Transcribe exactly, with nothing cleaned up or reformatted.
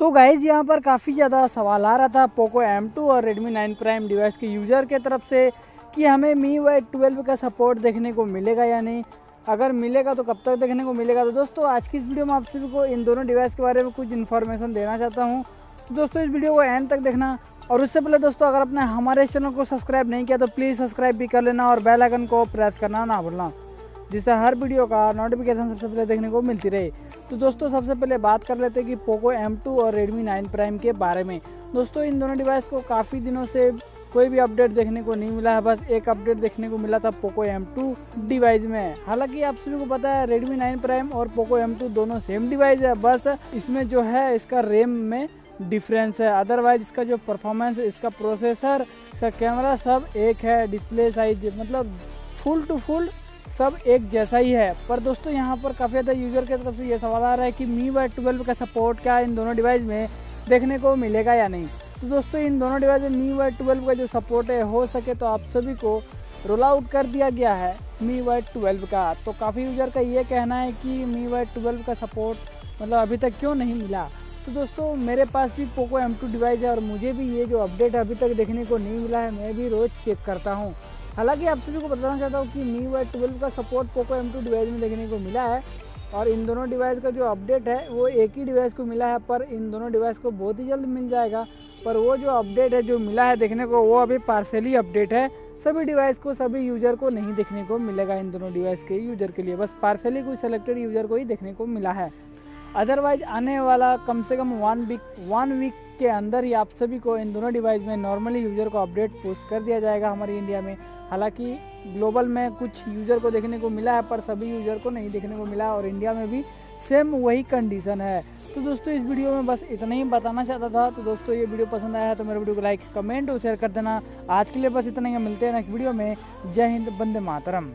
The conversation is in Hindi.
तो गाइज़ यहाँ पर काफ़ी ज़्यादा सवाल आ रहा था पोको एम टू और रेडमी नाइन प्राइम डिवाइस के यूज़र के तरफ से कि हमें M I U I twelve का सपोर्ट देखने को मिलेगा या नहीं, अगर मिलेगा तो कब तक देखने को मिलेगा। तो दोस्तों आज की इस वीडियो में आप सभी को इन दोनों डिवाइस के बारे में कुछ इन्फॉर्मेशन देना चाहता हूँ, तो दोस्तों इस वीडियो को एंड तक देखना। और उससे पहले दोस्तों अगर आपने हमारे चैनल को सब्सक्राइब नहीं किया तो प्लीज़ सब्सक्राइब भी कर लेना और बेल आइकन को प्रेस करना ना भूलना, जिससे हर वीडियो का नोटिफिकेशन सबसे पहले देखने को मिलती रहे। तो दोस्तों सबसे पहले बात कर लेते हैं कि पोको एम टू और रेडमी नाइन प्राइम के बारे में। दोस्तों इन दोनों डिवाइस को काफ़ी दिनों से कोई भी अपडेट देखने को नहीं मिला है, बस एक अपडेट देखने को मिला था पोको एम टू डिवाइस में। हालांकि आप सभी को पता है रेडमी नाइन प्राइम और पोको एम टू दोनों सेम डिवाइस है, बस इसमें जो है इसका रैम में डिफरेंस है, अदरवाइज इसका जो परफॉर्मेंस, इसका प्रोसेसर, इसका कैमरा सब एक है, डिस्प्ले साइज मतलब फुल टू फुल सब एक जैसा ही है। पर दोस्तों यहाँ पर काफ़ी ज़्यादा यूज़र की तरफ से ये सवाल आ रहा है कि M I U I twelve का सपोर्ट क्या इन दोनों डिवाइस में देखने को मिलेगा या नहीं। तो दोस्तों इन दोनों डिवाइस में M I U I twelve का जो सपोर्ट है हो सके तो आप सभी को रोल आउट कर दिया गया है M I U I twelve का। तो काफ़ी यूज़र का ये कहना है कि M I U I twelve का सपोर्ट मतलब अभी तक क्यों नहीं मिला। तो दोस्तों मेरे पास भी पोको एम टू डिवाइस है और मुझे भी ये जो अपडेट अभी तक देखने को नहीं मिला है, मैं भी रोज़ चेक करता हूँ। हालांकि आप सभी को बताना चाहता हूँ कि M I U I twelve का support Poco M two device में देखने को मिला है और इन दोनों डिवाइस का जो अपडेट है वो एक ही डिवाइस को मिला है, पर इन दोनों डिवाइस को बहुत ही जल्द मिल जाएगा। पर वो जो अपडेट है जो मिला है देखने को वो अभी पार्शली अपडेट है, सभी डिवाइस को सभी यूज़र को नहीं देखने को मिलेगा। इन दोनों डिवाइस के यूज़र के लिए बस पार्शली कुछ सेलेक्टेड यूज़र को ही देखने को मिला है, अदरवाइज आने वाला कम से कम वन वीक वन वीक के अंदर ही आप सभी को इन दोनों डिवाइस में नॉर्मली यूज़र को अपडेट पोस्ट कर दिया जाएगा हमारे इंडिया में। हालांकि ग्लोबल में कुछ यूज़र को देखने को मिला है पर सभी यूज़र को नहीं देखने को मिला और इंडिया में भी सेम वही कंडीशन है। तो दोस्तों इस वीडियो में बस इतना ही बताना चाहता था। तो दोस्तों ये वीडियो पसंद आया है तो मेरे वीडियो को लाइक, कमेंट और शेयर कर देना। आज के लिए बस इतना ही, मिलते हैं नेक्स्ट वीडियो में। जय हिंद, वंदे मातरम।